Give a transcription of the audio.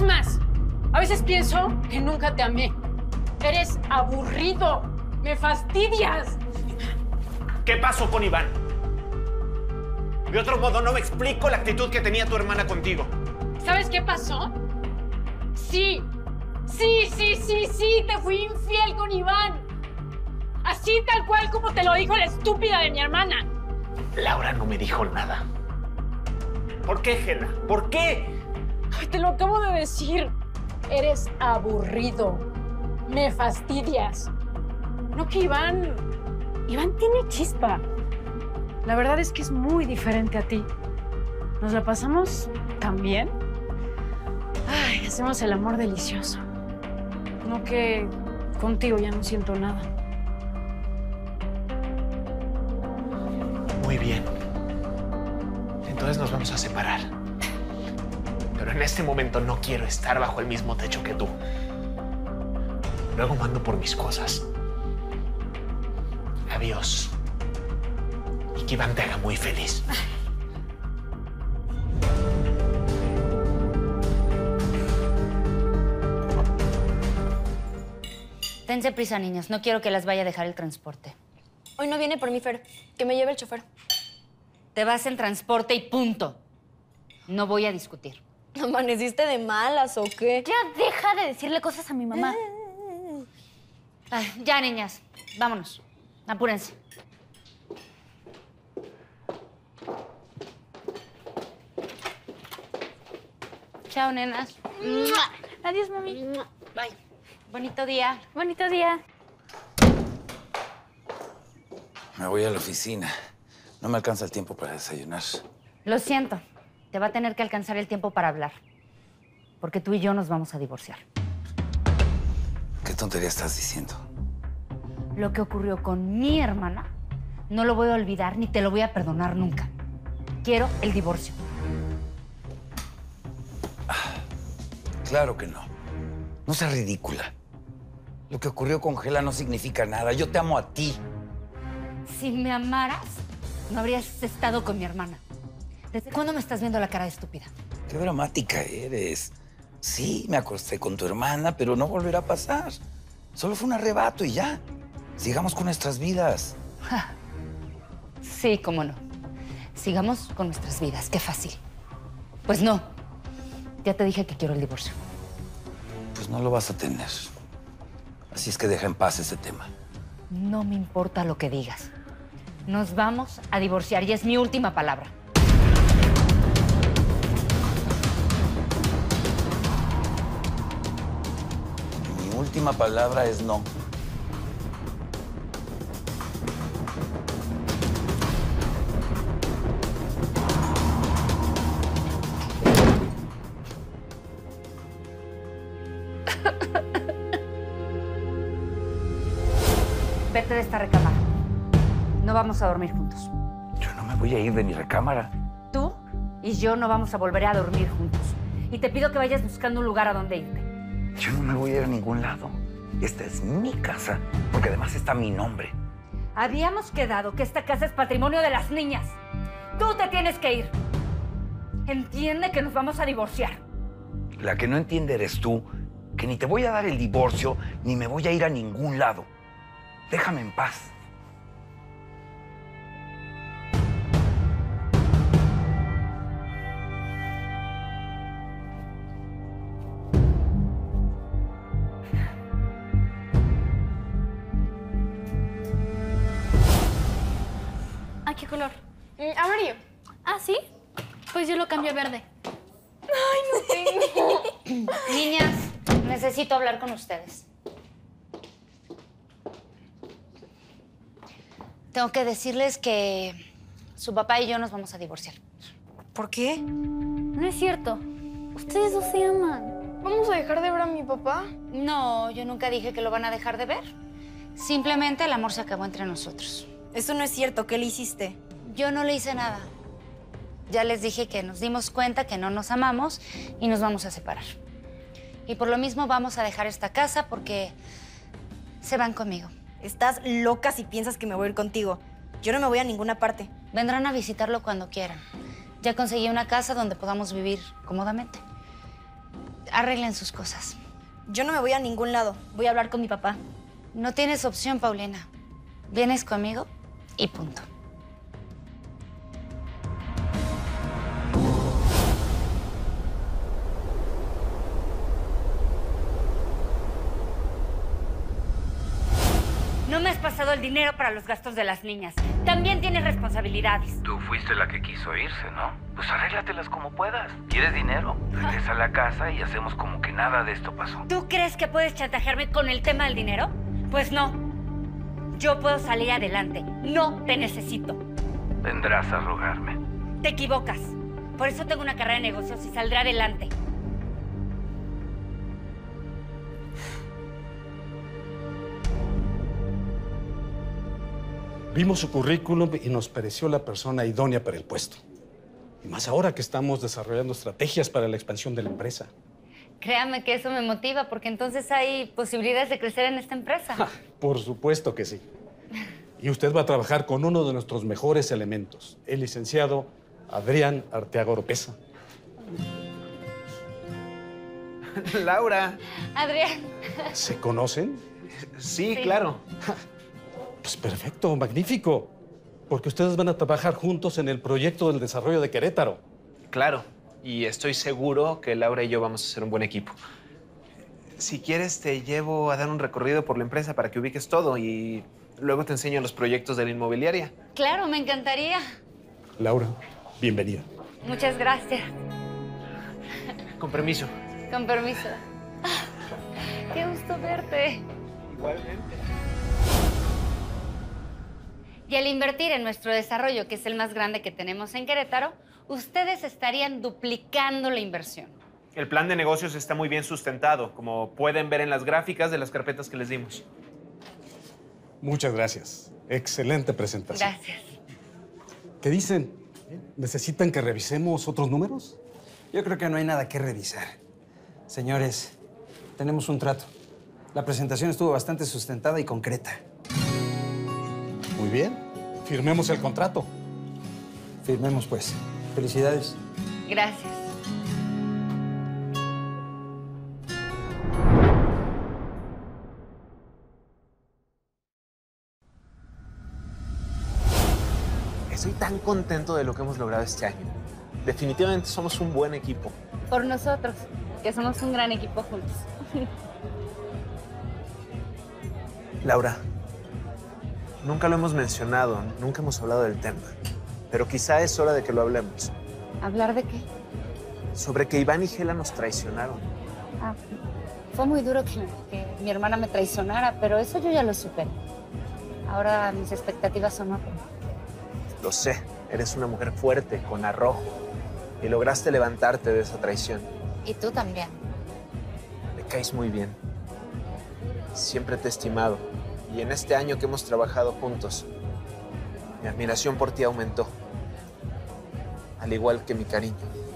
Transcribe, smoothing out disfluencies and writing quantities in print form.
Es más, a veces pienso que nunca te amé. Eres aburrido. Me fastidias. ¿Qué pasó con Iván? De otro modo, no me explico la actitud que tenía tu hermana contigo. ¿Sabes qué pasó? Sí, te fui infiel con Iván. Así tal cual como te lo dijo la estúpida de mi hermana. Laura no me dijo nada. ¿Por qué, Gela? ¿Por qué? Ay, te lo acabo de decir. Eres aburrido. Me fastidias. No que Iván... Iván tiene chispa. La verdad es que es muy diferente a ti. ¿Nos la pasamos tan bien? Ay, hacemos el amor delicioso. No que contigo ya no siento nada. Muy bien. Entonces nos vamos a separar. Pero en este momento no quiero estar bajo el mismo techo que tú. Luego mando por mis cosas. Adiós. Y que Iván te haga muy feliz. Dense prisa, niños. No quiero que las vaya a dejar el transporte. Hoy no viene por mí, Fer. Que me lleve el chofer. Te vas en transporte y punto. No voy a discutir. ¿Amaneciste de malas o qué? Ya deja de decirle cosas a mi mamá. Ay, ya, niñas. Vámonos. Apúrense. Chao, nenas. Adiós, mami. Bye. Bonito día. Bonito día. Me voy a la oficina. No me alcanza el tiempo para desayunar. Lo siento. Te va a tener que alcanzar el tiempo para hablar. Porque tú y yo nos vamos a divorciar. ¿Qué tontería estás diciendo? Lo que ocurrió con mi hermana no lo voy a olvidar ni te lo voy a perdonar nunca. Quiero el divorcio. Ah, claro que no. No seas ridícula. Lo que ocurrió con Gela no significa nada. Yo te amo a ti. Si me amaras, no habrías estado con mi hermana. ¿Desde cuándo me estás viendo la cara de estúpida? Qué dramática eres. Sí, me acosté con tu hermana, pero no volverá a pasar. Solo fue un arrebato y ya. Sigamos con nuestras vidas. Ja. Sí, cómo no. Sigamos con nuestras vidas. Qué fácil. Pues no. Ya te dije que quiero el divorcio. Pues no lo vas a tener. Así es que deja en paz ese tema. No me importa lo que digas. Nos vamos a divorciar y es mi última palabra. Mi última palabra es no. Vete de esta recámara. No vamos a dormir juntos. Yo no me voy a ir de mi recámara. Tú y yo no vamos a volver a dormir juntos. Y te pido que vayas buscando un lugar a donde irte. Yo no me voy a ir a ningún lado. Esta es mi casa, porque además está mi nombre. Habíamos quedado que esta casa es patrimonio de las niñas. Tú te tienes que ir. Entiende que nos vamos a divorciar. La que no entiende eres tú, que ni te voy a dar el divorcio, ni me voy a ir a ningún lado. Déjame en paz. ¿A qué color? Amarillo. ¿Ah, sí? Pues yo lo cambié a verde. Ay, no. Niñas, necesito hablar con ustedes. Tengo que decirles que su papá y yo nos vamos a divorciar. ¿Por qué? No es cierto. Ustedes no se aman. ¿Vamos a dejar de ver a mi papá? No, yo nunca dije que lo van a dejar de ver. Simplemente el amor se acabó entre nosotros. Eso no es cierto. ¿Qué le hiciste? Yo no le hice nada. Ya les dije que nos dimos cuenta que no nos amamos y nos vamos a separar. Y por lo mismo vamos a dejar esta casa porque se van conmigo. Estás loca si piensas que me voy a ir contigo. Yo no me voy a ninguna parte. Vendrán a visitarlo cuando quieran. Ya conseguí una casa donde podamos vivir cómodamente. Arreglen sus cosas. Yo no me voy a ningún lado. Voy a hablar con mi papá. No tienes opción, Paulina. Vienes conmigo y punto. No me has pasado el dinero para los gastos de las niñas. También tienes responsabilidades. Tú fuiste la que quiso irse, ¿no? Pues arréglatelas como puedas. ¿Quieres dinero? Regresa a la casa y hacemos como que nada de esto pasó. ¿Tú crees que puedes chantajearme con el tema del dinero? Pues no. Yo puedo salir adelante. No te necesito. Vendrás a rogarme. Te equivocas. Por eso tengo una carrera de negocios y saldré adelante. Vimos su currículum y nos pareció la persona idónea para el puesto. Y más ahora que estamos desarrollando estrategias para la expansión de la empresa. Créame que eso me motiva, porque entonces hay posibilidades de crecer en esta empresa. Ja, por supuesto que sí. Y usted va a trabajar con uno de nuestros mejores elementos, el licenciado Adrián Arteaga Oropesa. Laura. Adrián. ¿Se conocen? Sí, claro. Ja. Pues perfecto, magnífico. Porque ustedes van a trabajar juntos en el proyecto del desarrollo de Querétaro. Claro, y estoy seguro que Laura y yo vamos a ser un buen equipo. Si quieres, te llevo a dar un recorrido por la empresa para que ubiques todo y luego te enseño los proyectos de la inmobiliaria. Claro, me encantaría. Laura, bienvenida. Muchas gracias. Con permiso. Con permiso. Ah, qué gusto verte. Igualmente. Y al invertir en nuestro desarrollo, que es el más grande que tenemos en Querétaro, ustedes estarían duplicando la inversión. El plan de negocios está muy bien sustentado, como pueden ver en las gráficas de las carpetas que les dimos. Muchas gracias. Excelente presentación. Gracias. ¿Qué dicen? ¿Necesitan que revisemos otros números? Yo creo que no hay nada que revisar. Señores, tenemos un trato. La presentación estuvo bastante sustentada y concreta. Muy bien. Firmemos el contrato. Firmemos, pues. Felicidades. Gracias. Estoy tan contento de lo que hemos logrado este año. Definitivamente somos un buen equipo. Por nosotros, que somos un gran equipo juntos. Laura. Nunca lo hemos mencionado, nunca hemos hablado del tema, pero quizá es hora de que lo hablemos. ¿Hablar de qué? Sobre que Iván y Gela nos traicionaron. Ah, fue muy duro que mi hermana me traicionara, pero eso yo ya lo superé. Ahora mis expectativas son otras. Lo sé, eres una mujer fuerte, con arrojo, y lograste levantarte de esa traición. Y tú también. Me caes muy bien. Siempre te he estimado. Y en este año que hemos trabajado juntos, mi admiración por ti aumentó, al igual que mi cariño.